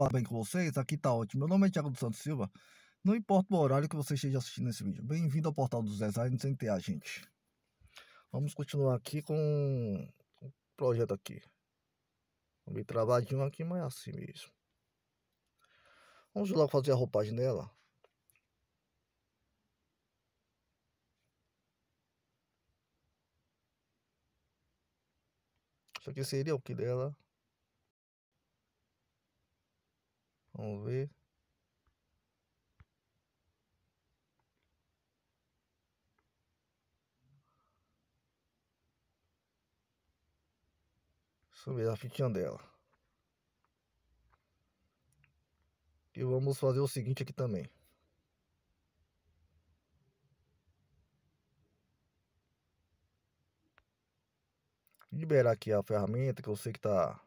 Tudo bem com vocês? Aqui tá ótimo. Meu nome é Thiago do Santos Silva. Não importa o horário que você esteja assistindo esse vídeo. Bem-vindo ao Portal dos Designers NTA, gente. Vamos continuar aqui com o projeto aqui. Meio travadinho aqui, mas é assim mesmo. Vamos lá fazer a roupagem dela. Isso aqui seria o que dela? Vamos ver. Isso mesmo, a fitinha dela. E vamos fazer o seguinte aqui também. Liberar aqui a ferramenta que eu sei que tá...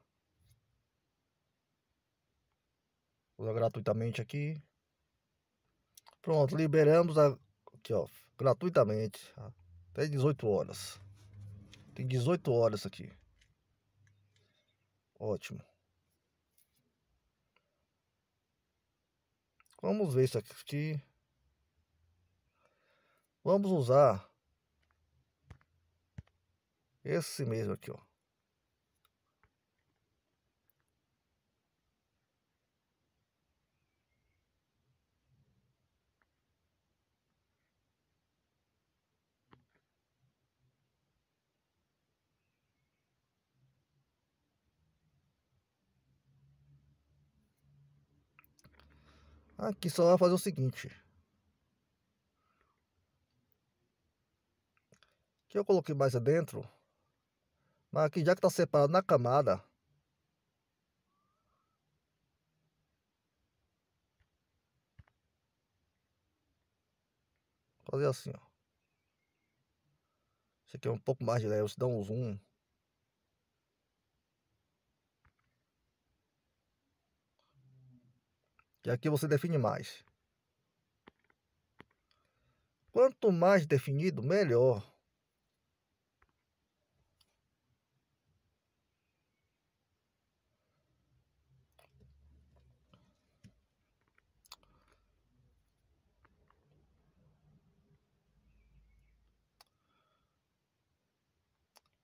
gratuitamente aqui. Pronto, liberamos aqui, ó, gratuitamente até 18 horas. Tem 18 horas aqui. Ótimo. Vamos ver isso aqui. Vamos usar esse mesmo aqui, ó. Aqui só vai fazer o seguinte. Aqui eu coloquei mais adentro. Mas aqui já que tá separado na camada. Vou fazer assim, ó. Esse aqui é um pouco mais de leve, você dá um zoom. E aqui você define mais. Quanto mais definido, melhor.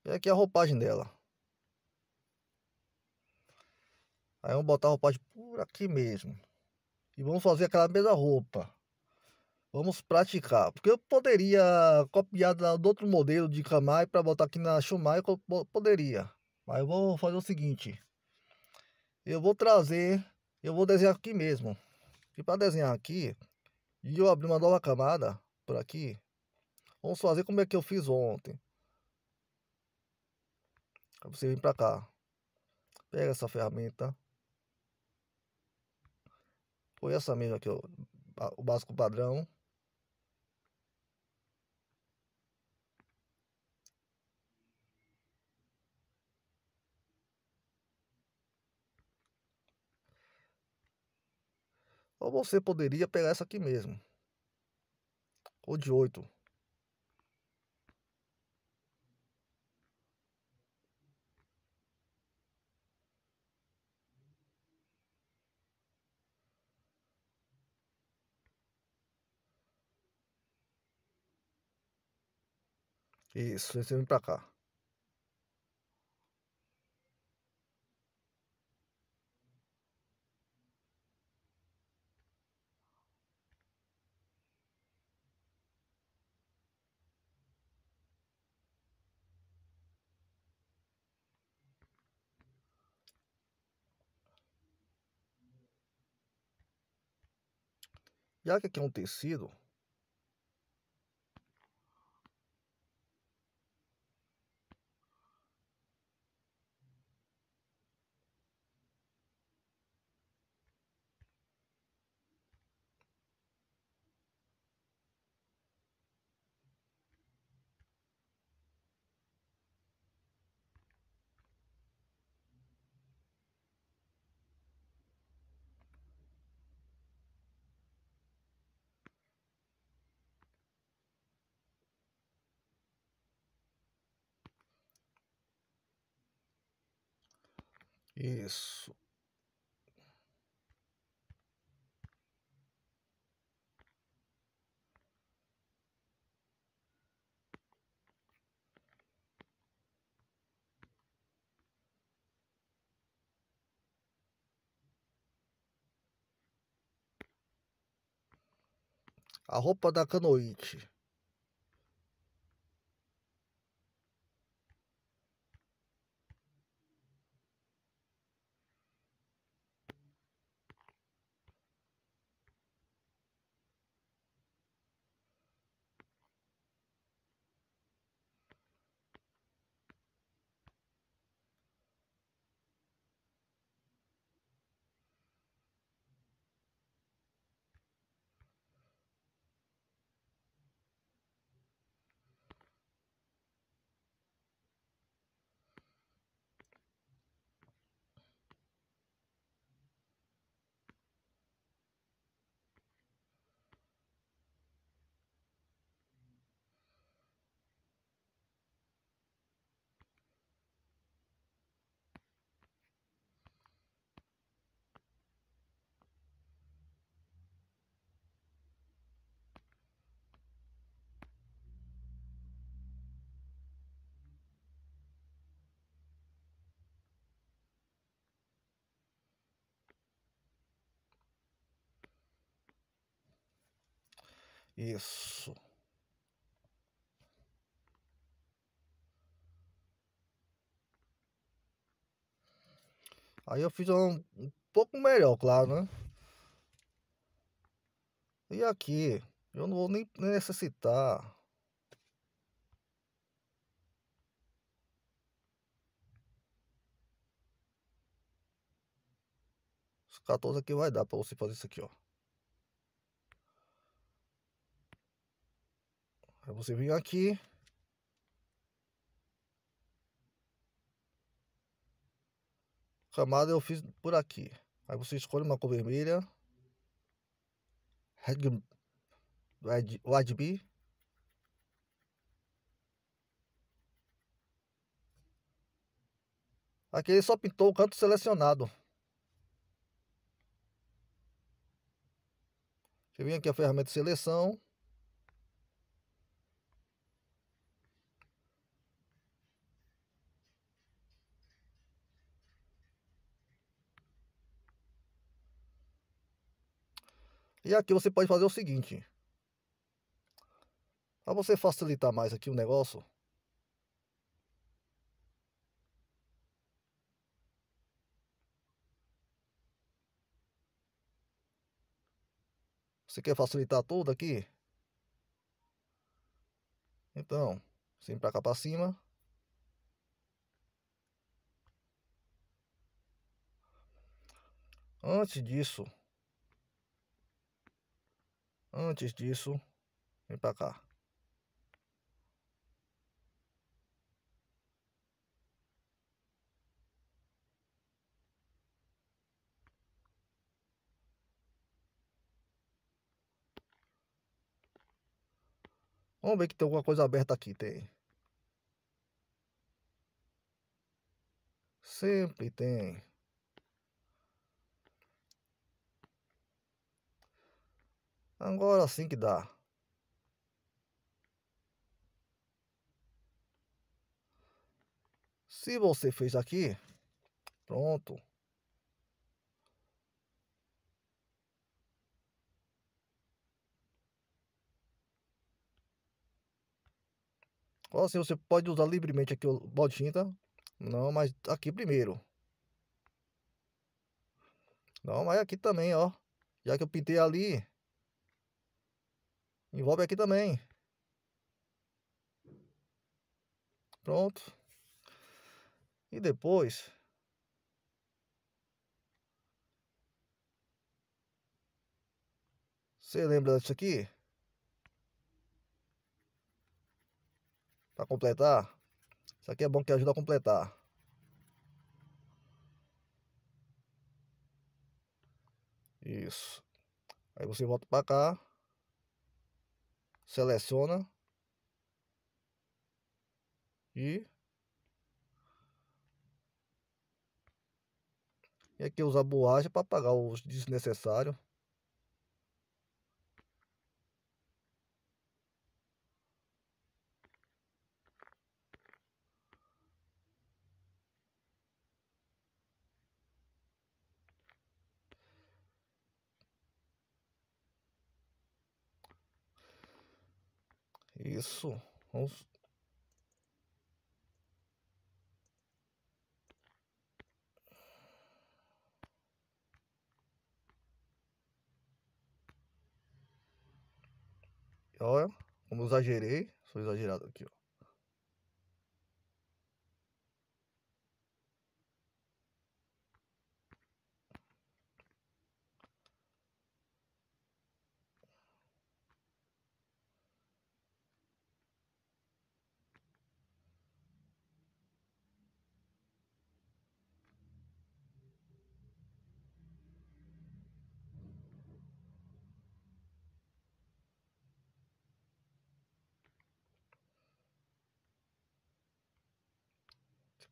E aqui a roupagem dela. Aí vamos botar a roupagem por aqui mesmo. E vamos fazer aquela mesma roupa. Vamos praticar. Porque eu poderia copiar do outro modelo de Chumai para botar aqui na Chumai. Eu poderia. Mas eu vou fazer o seguinte. Eu vou trazer. Eu vou desenhar aqui mesmo. E para desenhar aqui. E eu abrir uma nova camada. Por aqui. Vamos fazer como é que eu fiz ontem. Aí você vem para cá. Pega essa ferramenta. Foi essa mesma aqui, ó, o básico padrão. Ou você poderia pegar essa aqui mesmo. Ou de 8. Isso, você vem pra cá. Já que aqui é um tecido... Isso. A roupa da Kanuichi. Isso. Aí eu fiz um pouco melhor, claro, né? E aqui, eu não vou nem necessitar. Os 14 aqui vai dar para você fazer isso aqui, ó. Aí você vem aqui. Camada eu fiz por aqui. Aí você escolhe uma cor vermelha. Red B. Aqui ele só pintou o canto selecionado. Você vem aqui a ferramenta de seleção. E aqui você pode fazer o seguinte, para você facilitar mais aqui o negócio, você quer facilitar tudo aqui? Então, você vem para cá para cima. Antes disso, vem para cá. Vamos ver que tem alguma coisa aberta aqui, tem. Sempre tem. Agora sim que dá. Se você fez aqui, pronto. Assim você pode usar livremente aqui o balde de tinta. Não, mas aqui primeiro. Não, mas aqui também, ó. Já que eu pintei ali. Envolve aqui também. Pronto. E depois você lembra disso aqui? Para completar. Isso aqui é bom que ajuda a completar. Isso. Aí você volta para cá. Seleciona e aqui usa a borracha para apagar os desnecessários. Isso. Vamos... Olha, como eu exagerei, sou exagerado aqui, ó.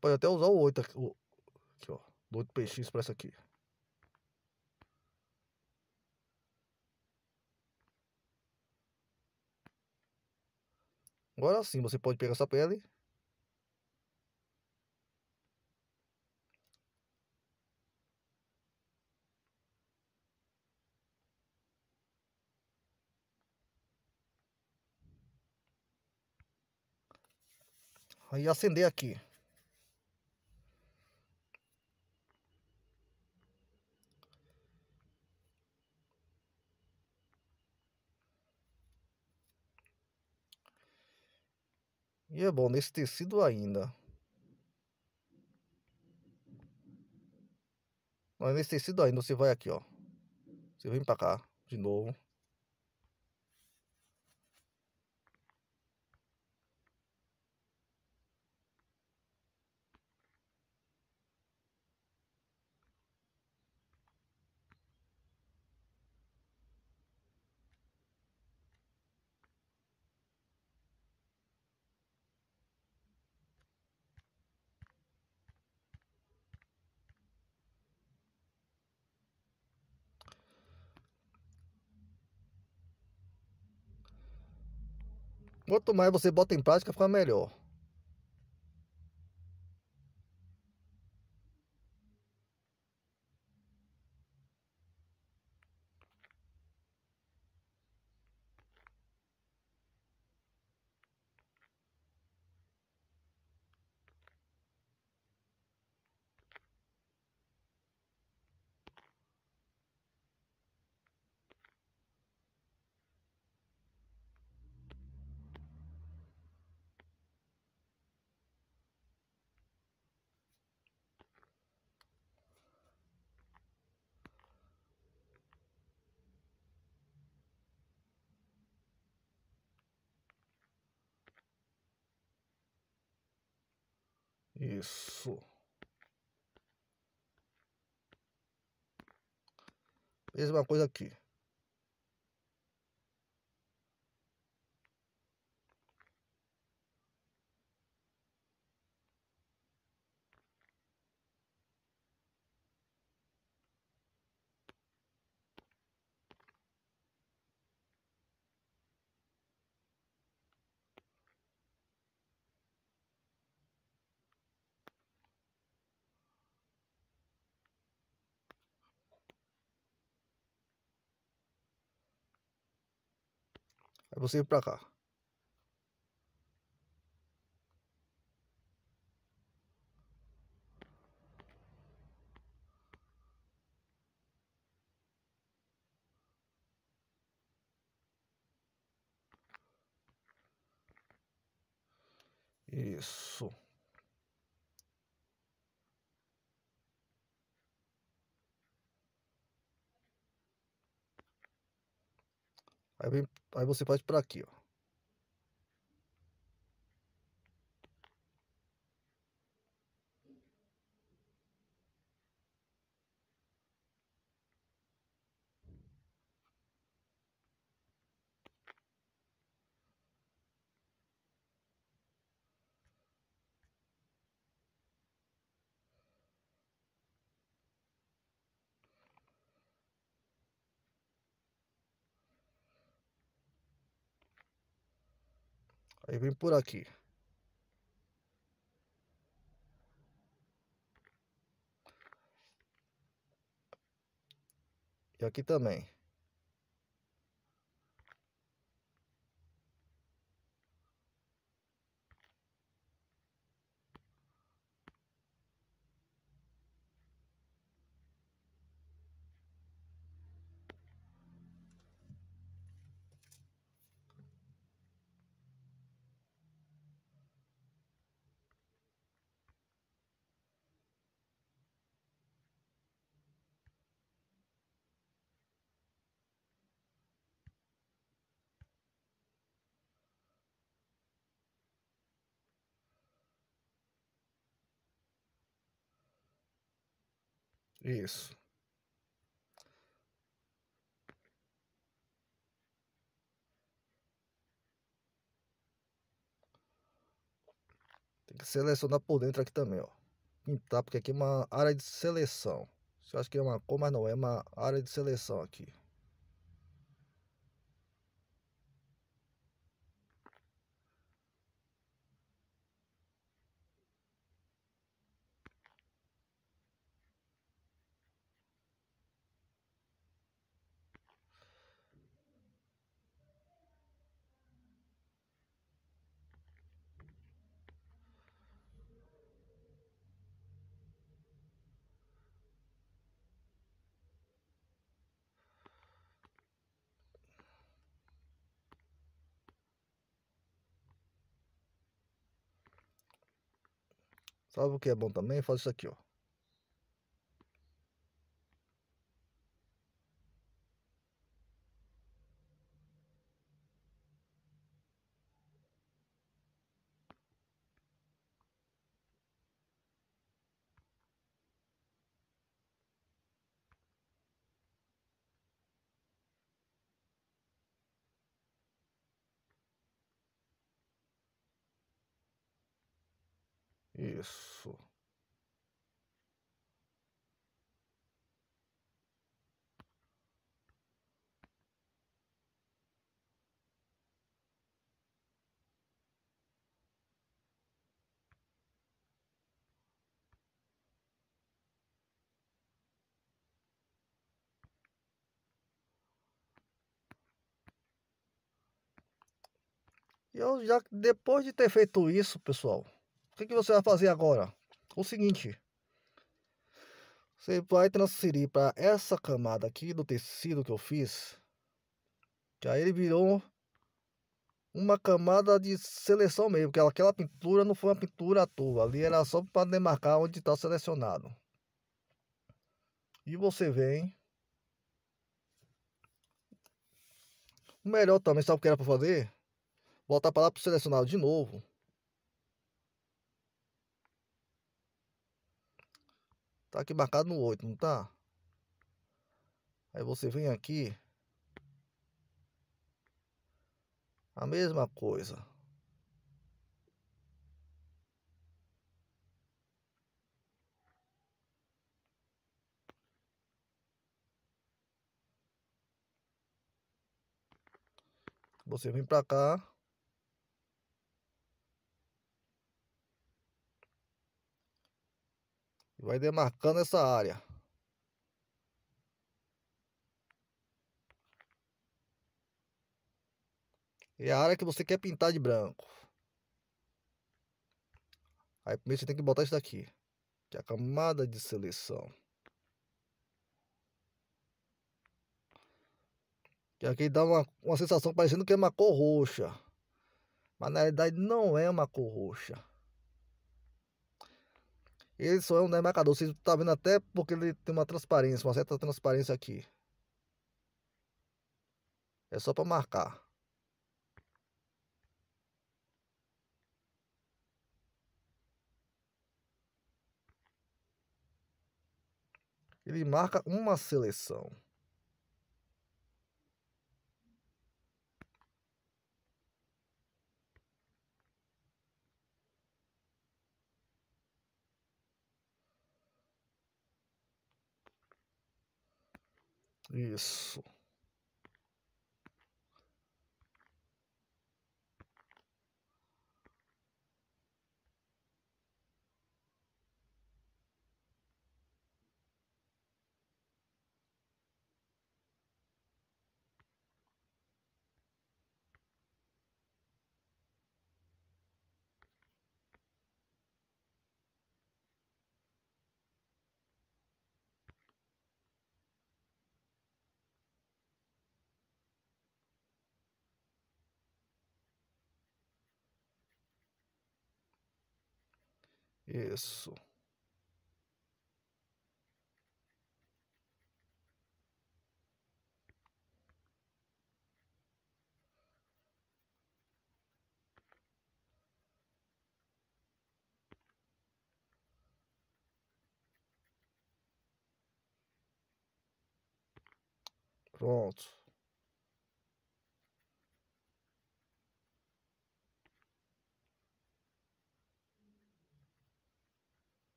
Pode até usar o 8 aqui, ó, do 8px para essa aqui. Agora sim, você pode pegar essa pele. Aí acender aqui. E é bom nesse tecido ainda. Mas nesse tecido ainda você vai aqui, ó. Você vem pra cá de novo. Quanto mais você bota em prática, fica melhor. Isso. Mesma coisa aqui. Aí você vem pra cá. Isso. Aí vem. Aí você faz para aqui, ó. Aí vem por aqui. E aqui também. Isso. Tem que selecionar por dentro aqui também, ó. Pintar, porque aqui é uma área de seleção. Você acha que é uma cor, mas não é uma área de seleção aqui. Sabe o que é bom também? Faz isso aqui, ó. Isso. E eu já, depois de ter feito isso, pessoal, o que você vai fazer agora? O seguinte, você vai transferir para essa camada aqui do tecido que eu fiz, que aí ele virou uma camada de seleção mesmo, porque aquela pintura não foi uma pintura à toa, ali era só para demarcar onde está selecionado. E você vem, o melhor também, sabe o que era para fazer? Voltar para lá para o selecionado de novo. Tá aqui marcado no 8, não tá? Aí você vem aqui. A mesma coisa. Você vem pra cá. Vai demarcando essa área. É a área que você quer pintar de branco. Aí primeiro você tem que botar isso daqui, que é a camada de seleção. Que aqui dá uma sensação parecendo que é uma cor roxa. Mas na realidade não é uma cor roxa. Ele só é um demarcador, vocês estão vendo até porque ele tem uma transparência, uma certa transparência aqui. É só para marcar. Ele marca uma seleção. Isso. Isso. Pronto.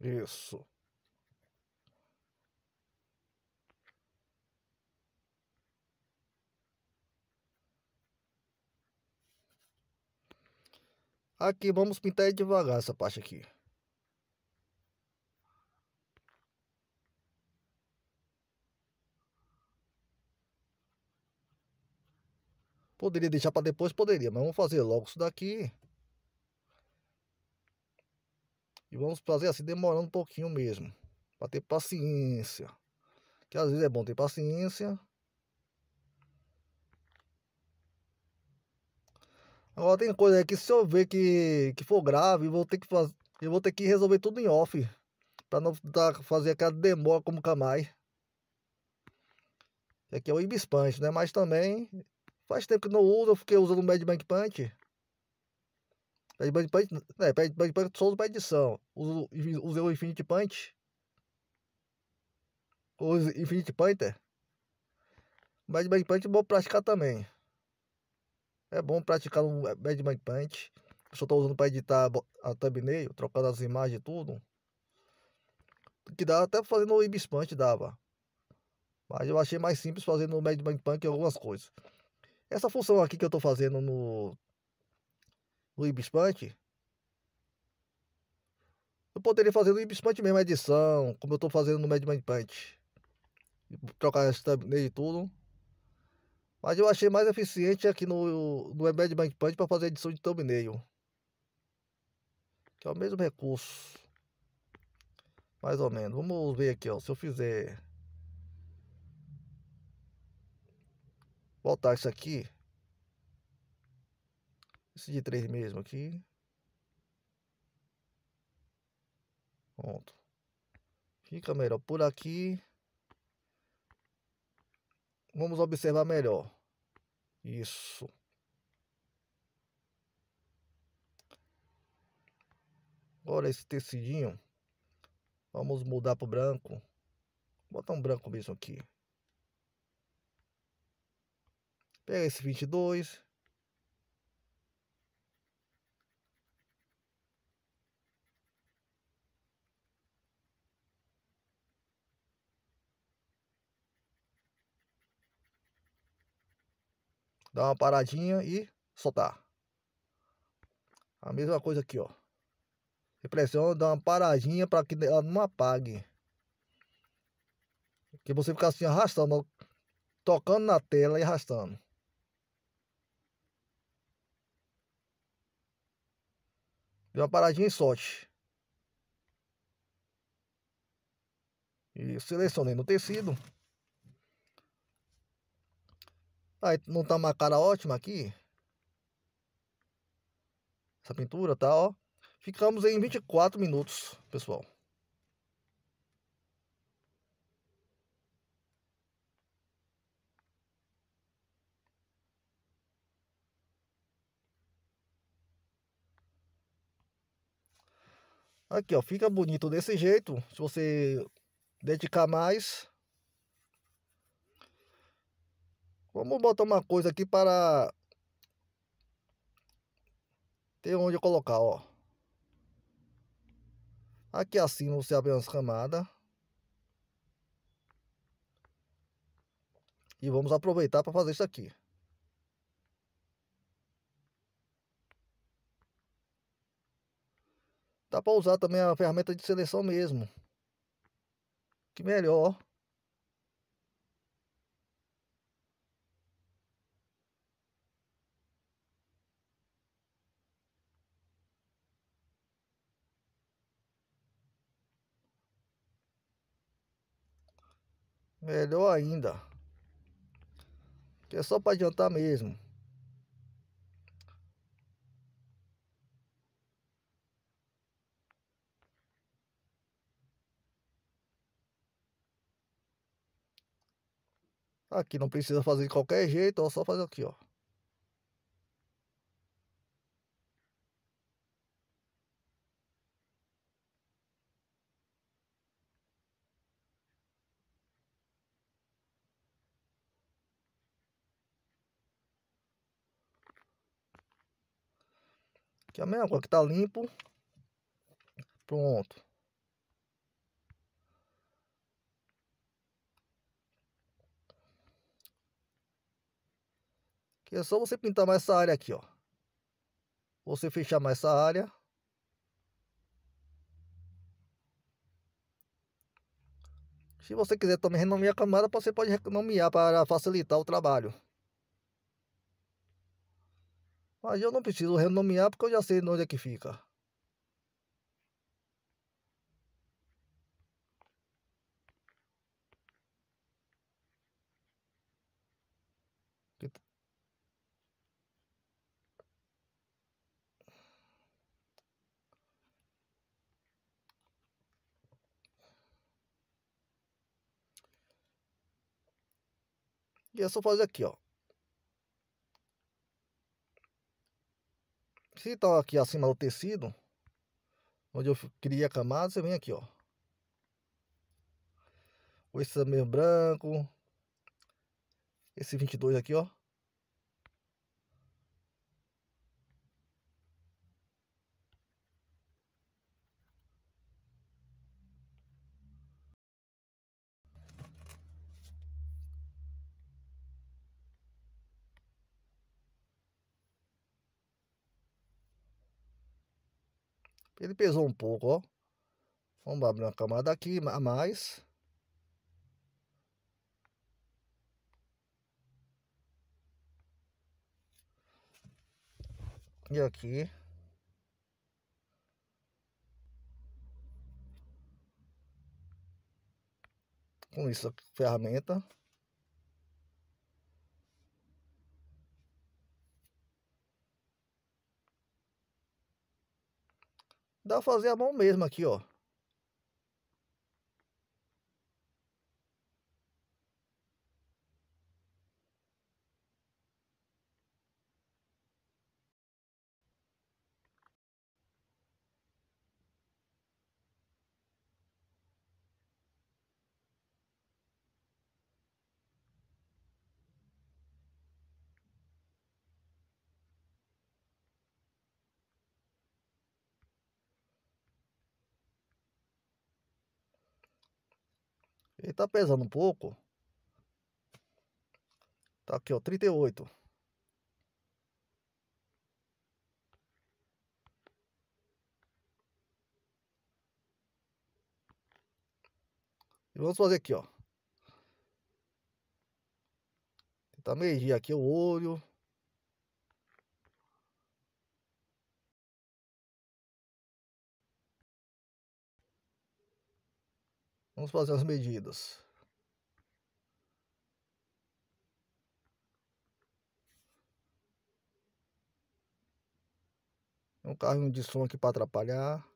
Isso. Aqui, vamos pintar devagar essa parte aqui. Poderia deixar para depois, poderia, mas vamos fazer logo isso daqui. E vamos fazer assim, demorando um pouquinho mesmo, para ter paciência. Que às vezes é bom ter paciência. Agora tem coisa aí que se eu ver que for grave, eu vou ter que fazer, eu vou ter que resolver tudo em off, para não fazer aquela demora como Kamai. Esse aqui é o Ibis Paint, né? Mas também faz tempo que não uso, eu fiquei usando o MediBang Paint. MediBang Paint, né? MediBang Paint só uso para edição. Usei o Infinite Paint. O Infinite Painter. O MediBang Paint eu vou praticar também. É bom praticar no MediBang Paint. Eu só estou usando para editar a thumbnail, trocando as imagens e tudo. Que dá até fazendo o Ibis Paint dava. Mas eu achei mais simples fazendo no MediBang Paint algumas coisas. Essa função aqui que eu estou fazendo no Ibis Paint, eu poderia fazer no Ibis Paint mesmo, a edição, como eu estou fazendo no MediBang Paint. Trocar as thumbnail e tudo. Mas eu achei mais eficiente aqui no MediBang Paint para fazer edição de thumbnail, que é o mesmo recurso, mais ou menos. Vamos ver aqui, ó, se eu fizer, botar isso aqui, esse de 3 mesmo aqui, pronto, fica melhor por aqui. Vamos observar melhor. Isso. Agora esse tecidinho, vamos mudar para o branco. Vou botar um branco mesmo aqui. Pega esse 22. Dá uma paradinha e soltar. A mesma coisa aqui, ó. Você pressiona, dá uma paradinha para que ela não apague. Porque você fica assim arrastando, tocando na tela e arrastando. Dá uma paradinha e solte. E selecionei no tecido. Aí não tá uma cara ótima aqui? Essa pintura tá, ó. Ficamos em 24 minutos, pessoal. Aqui, ó. Fica bonito desse jeito. Se você dedicar mais... Vamos botar uma coisa aqui para ter onde eu colocar, ó. Aqui assim você abre umas camadas. E vamos aproveitar para fazer isso aqui. Dá para usar também a ferramenta de seleção mesmo. Que melhor, ó. Melhor ainda, que é só para adiantar mesmo. Aqui não precisa fazer de qualquer jeito, ó, só fazer aqui, ó. que é a mesma coisa que tá limpo. Pronto. Que é só você pintar mais essa área aqui, ó. Você fechar mais essa área. Se você quiser também renomear a camada, você pode renomear para facilitar o trabalho. Mas eu não preciso renomear porque eu já sei onde é que fica. E é só fazer aqui, ó. Se tá aqui acima do tecido, onde eu criei a camada, você vem aqui, ó. Esse também branco. Esse 22 aqui, ó. Ele pesou um pouco, ó. Vamos abrir uma camada aqui a mais. E aqui. Com isso, ferramenta. Dá pra fazer a mão mesmo aqui, ó. Ele tá pesando um pouco. Tá aqui, ó, 38. E vamos fazer aqui, ó. Tentar medir aqui o olho. Vamos fazer as medidas. Tem um carrinho de som aqui para atrapalhar.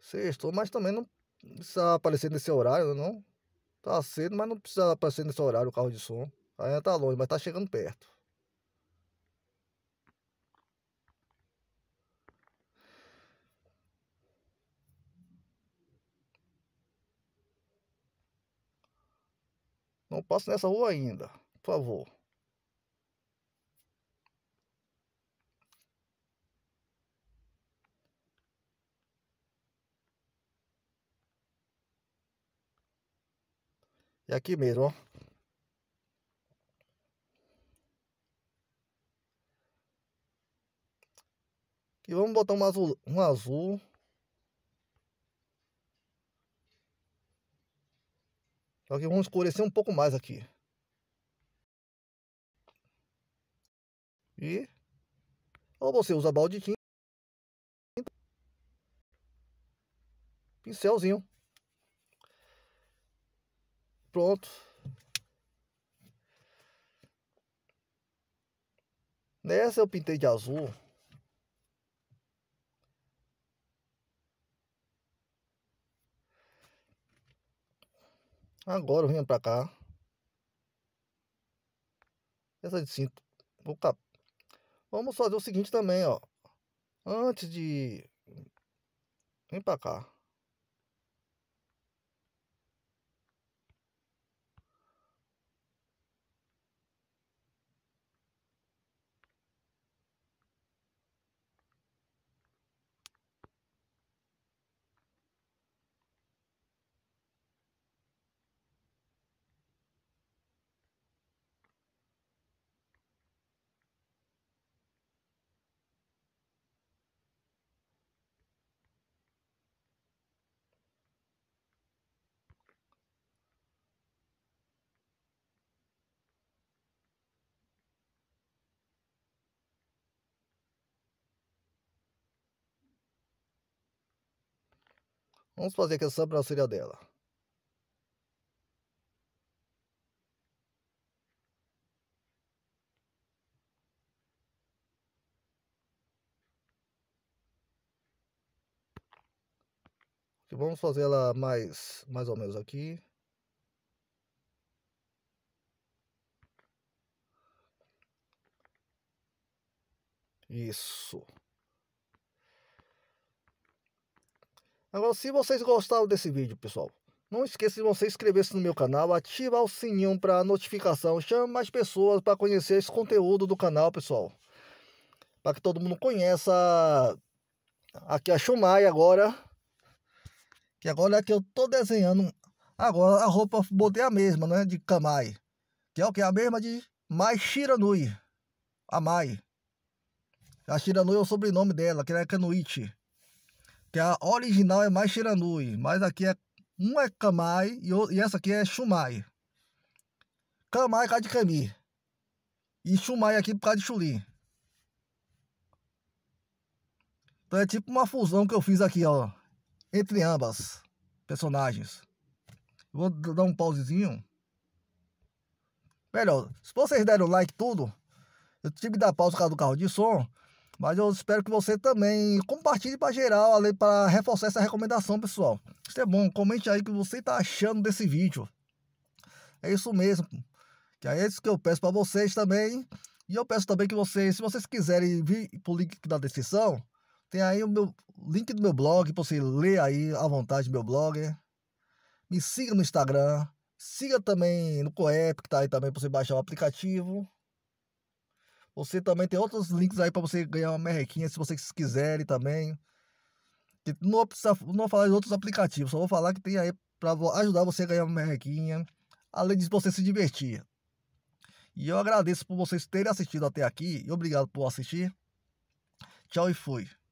Sextou, mas também não precisa aparecer nesse horário, não. Tá cedo, mas não precisa aparecer nesse horário o carro de som. Ainda tá longe, mas tá chegando perto. Não passo nessa rua ainda, por favor. E aqui mesmo, ó. E vamos botar um azul. Só que vamos escurecer um pouco mais aqui. E ou você usa balde de tinta, pincelzinho. Pronto. Nessa eu pintei de azul. Agora eu venho pra cá. Essa de cinto. Vamos fazer o seguinte também, ó. Antes de... Vem pra cá. Vamos fazer aqui só para auxiliar dela. Vamos fazer ela mais ou menos aqui. Isso. Agora, se vocês gostaram desse vídeo, pessoal, não esqueça de você inscrever-se no meu canal, ativar o sininho para notificação, chame mais pessoas para conhecer esse conteúdo do canal, pessoal. Para que todo mundo conheça aqui a Chumai agora. E agora é que eu tô desenhando. Agora a roupa botei a mesma, né? De Kamai. Que é o que? A mesma de Mai Shiranui. A Mai. A Shiranui é o sobrenome dela, que é Kanuichi. Que a original é Mai Shiranui. Mas aqui é. Um é Kamai e essa aqui é Chumai. Kamai é por causa de Kami. E Chumai aqui por causa de Chuli. Então é tipo uma fusão que eu fiz aqui, ó. Entre ambas personagens. Vou dar um pausezinho. Melhor, se vocês deram like tudo, eu tive que dar pausa por causa do carro de som, mas eu espero que você também compartilhe para geral, além para reforçar essa recomendação, pessoal. Isso é bom, comente aí o que você está achando desse vídeo. É isso mesmo. Que é isso que eu peço para vocês também. E eu peço também que vocês, se vocês quiserem vir para o link da descrição, tem aí o meu link do meu blog, para você ler aí à vontade meu blog. Me siga no Instagram. Siga também no Coep, que tá aí também para você baixar o aplicativo. Você também tem outros links aí para você ganhar uma merrequinha, se vocês quiserem também. Não vou falar de outros aplicativos, só vou falar que tem aí para ajudar você a ganhar uma merrequinha. Além disso, você se divertir. E eu agradeço por vocês terem assistido até aqui. E obrigado por assistir. Tchau e fui.